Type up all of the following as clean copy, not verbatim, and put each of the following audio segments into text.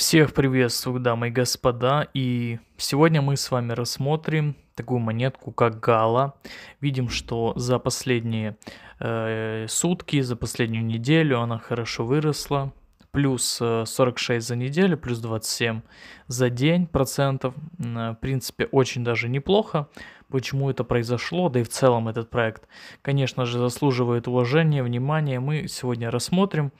Всех приветствую, дамы и господа, и сегодня мы с вами рассмотрим такую монетку, как Гала. Видим, что за последние сутки, за последнюю неделю она хорошо выросла. Плюс 46 за неделю, плюс 27 за день процентов. В принципе, очень даже неплохо. Почему это произошло, да и в целом этот проект, конечно же, заслуживает уважения, внимания. Мы сегодня рассмотрим.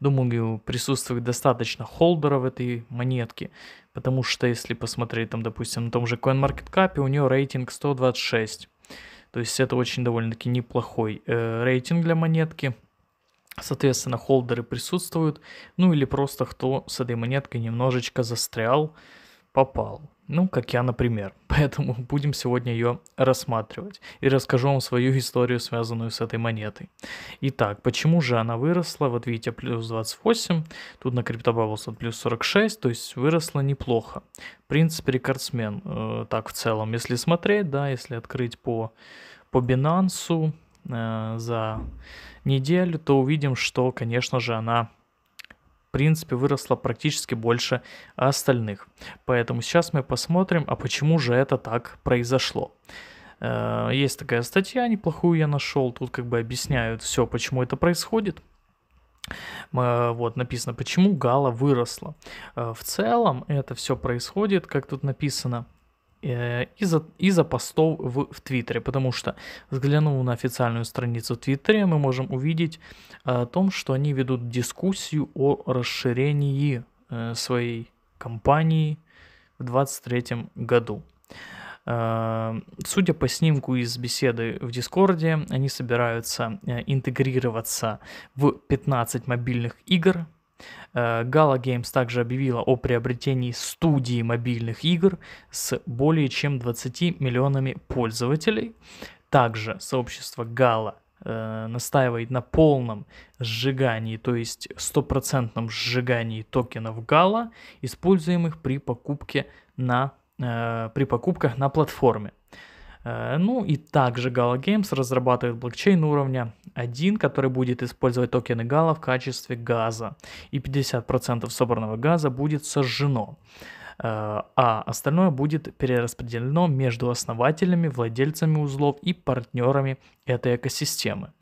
Думаю, присутствует достаточно холдеров этой монетки, потому что если посмотреть, там, допустим, на том же CoinMarketCap, у нее рейтинг 126. То есть это очень довольно-таки неплохой рейтинг для монетки. Соответственно, холдеры присутствуют, ну или просто кто с этой монеткой немножечко застрял, попал. Ну, как я, например. Поэтому будем сегодня ее рассматривать. И расскажу вам свою историю, связанную с этой монетой. Итак, почему же она выросла? Вот видите, плюс 28. Тут на CryptoBubbles от плюс 46. То есть выросла неплохо. В принципе, рекордсмен. Так, в целом, если смотреть, да, если открыть по Binance за неделю, то увидим, что, конечно же, она, в принципе, выросла практически больше остальных. Поэтому сейчас мы посмотрим, а почему же это так произошло. Есть такая статья, неплохую я нашел, тут как бы объясняют все, почему это происходит. Вот написано, почему Гала выросла. В целом это все происходит, как тут написано, из-за постов в Твиттере, потому что, взглянув на официальную страницу в Твиттере, мы можем увидеть о том, что они ведут дискуссию о расширении своей компании в 2023 году. Судя по снимку из беседы в Дискорде, они собираются интегрироваться в 15 мобильных игр. Gala Games также объявила о приобретении студии мобильных игр с более чем 20 миллионами пользователей. Также сообщество Gala настаивает на полном сжигании, то есть 100% сжигании токенов Gala, используемых при покупках на платформе. Ну и также Gala Games разрабатывает блокчейн уровня 1, который будет использовать токены Gala в качестве газа. И 50% собранного газа будет сожжено, а остальное будет перераспределено между основателями, владельцами узлов и партнерами этой экосистемы.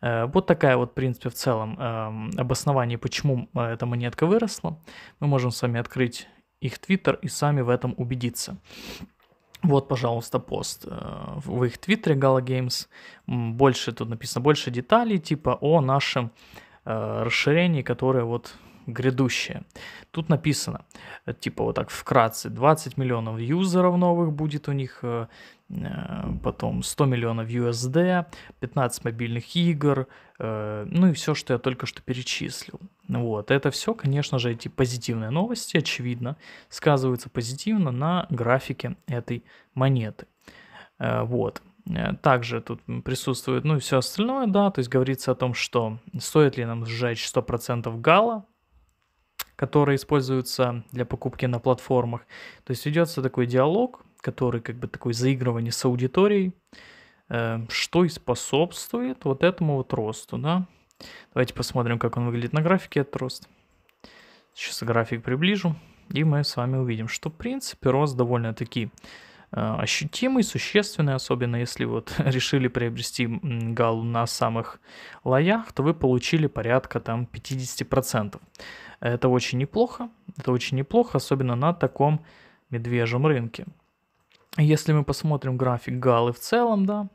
Вот такая вот, в принципе, в целом обоснование, почему эта монетка выросла. Мы можем с вами открыть их Twitter и сами в этом убедиться. Вот, пожалуйста, пост в их твиттере Gala Games. Больше тут написано, больше деталей типа о нашем расширении, которое вот грядущее. Тут написано, типа вот так вкратце, 20 миллионов юзеров новых будет у них, потом 100 миллионов USD, 15 мобильных игр, ну и все, что я только что перечислил. Вот, это все, конечно же, эти позитивные новости, очевидно, сказываются позитивно на графике этой монеты. Вот. Также тут присутствует, ну и все остальное, да, то есть говорится о том, что стоит ли нам сжечь 100% Gala, которые используются для покупки на платформах. То есть ведется такой диалог, который как бы такое заигрывание с аудиторией, что и способствует вот этому вот росту, да. Давайте посмотрим, как он выглядит на графике, этот рост. Сейчас график приближу, и мы с вами увидим, что в принципе рост довольно-таки ощутимый, существенный, особенно если вот решили приобрести Галу на самых лоях, то вы получили порядка там 50%. Это очень неплохо, особенно на таком медвежьем рынке. Если мы посмотрим график Галы в целом, да,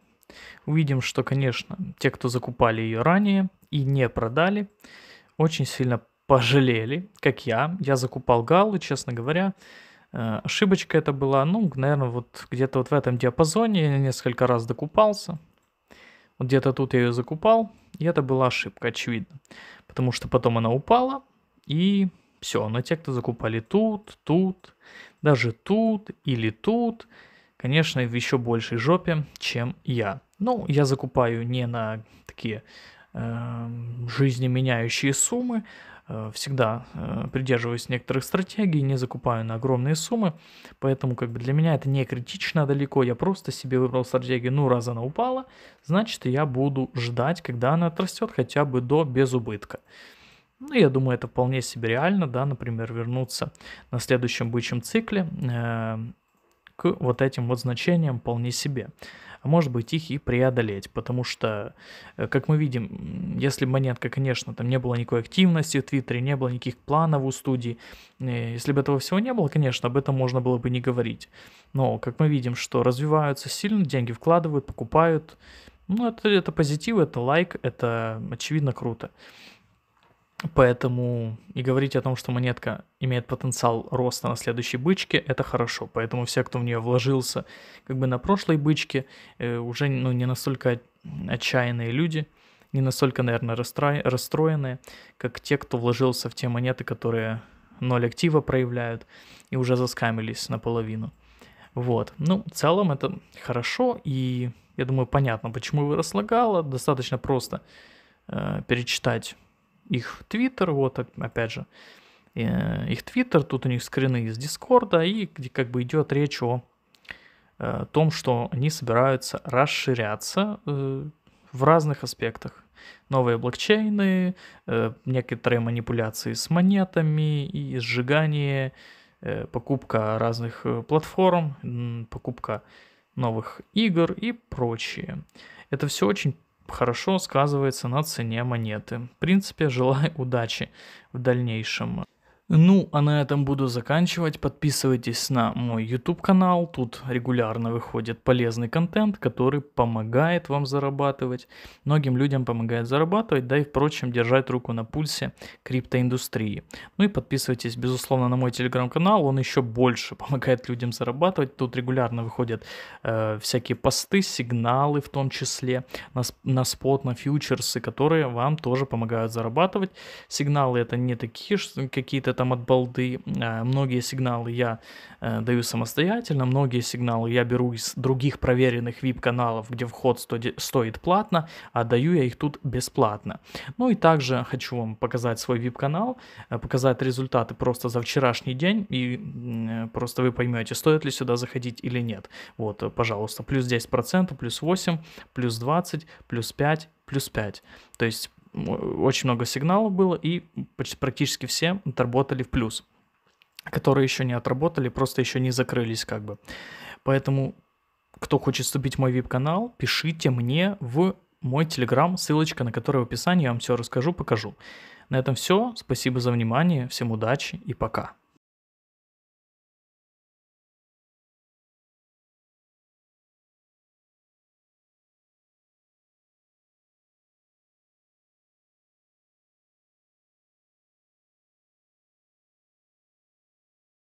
увидим, что, конечно, те, кто закупали ее ранее и не продали, очень сильно пожалели, как я. Я закупал Галу, честно говоря. Ошибочка это была, ну, наверное, вот где-то вот в этом диапазоне я несколько раз докупался. Вот где-то тут я ее закупал, и это была ошибка, очевидно. Потому что потом она упала, и все. Но те, кто закупали тут, тут, даже тут или тут, конечно, в еще большей жопе, чем я. Ну, я закупаю не на такие жизнеменяющие суммы. Всегда придерживаюсь некоторых стратегий, не закупаю на огромные суммы, поэтому как бы для меня это не критично далеко, я просто себе выбрал стратегию, ну раз она упала, значит я буду ждать, когда она отрастет хотя бы до без убытка. Ну, я думаю, это вполне себе реально, да, например, вернуться на следующем бычьем цикле к вот этим вот значениям вполне себе. А может быть, их и преодолеть, потому что, как мы видим, если монетка, конечно, там не было никакой активности в Твиттере, не было никаких планов у студии, если бы этого всего не было, конечно, об этом можно было бы не говорить. Но, как мы видим, что развиваются сильно, деньги вкладывают, покупают. Ну, это позитив, это лайк, это, очевидно, круто. Поэтому и говорить о том, что монетка имеет потенциал роста на следующей бычке, это хорошо. Поэтому все, кто в нее вложился как бы на прошлой бычке, уже не настолько отчаянные люди, не настолько, наверное, расстроенные, как те, кто вложился в те монеты, которые 0 актива проявляют и уже заскамились наполовину. Вот. Ну, в целом это хорошо, и я думаю, понятно, почему выросла Гала. Достаточно просто перечитать их твиттер, вот опять же, их твиттер, тут у них скрины из Дискорда, и где как бы идет речь о том, что они собираются расширяться в разных аспектах. Новые блокчейны, некоторые манипуляции с монетами и сжигание, покупка разных платформ, покупка новых игр и прочее. Это все очень хорошо сказывается на цене монеты. В принципе, желаю удачи в дальнейшем. Ну, а на этом буду заканчивать. Подписывайтесь на мой YouTube канал. Тут регулярно выходит полезный контент, который помогает вам зарабатывать. Многим людям помогает зарабатывать, да и, впрочем, держать руку на пульсе криптоиндустрии. Ну и подписывайтесь, безусловно, на мой телеграм-канал. Он еще больше помогает людям зарабатывать. Тут регулярно выходят всякие посты, сигналы в том числе, на спот, на фьючерсы, которые вам тоже помогают зарабатывать. Сигналы это не такие какие-то там от балды. Многие сигналы я даю самостоятельно, многие сигналы я беру из других проверенных VIP-каналов, где вход стоит платно, а даю я их тут бесплатно. Ну и также хочу вам показать свой VIP-канал, показать результаты просто за вчерашний день, и просто вы поймете, стоит ли сюда заходить или нет. Вот, пожалуйста, плюс 10%, плюс 8%, плюс 20%, плюс 5%, плюс 5%. То есть очень много сигналов было, и практически все отработали в плюс. Которые еще не отработали, просто еще не закрылись как бы. Поэтому, кто хочет вступить в мой VIP-канал, пишите мне в мой Telegram, ссылочка на который в описании, я вам все расскажу, покажу. На этом все, спасибо за внимание, всем удачи и пока.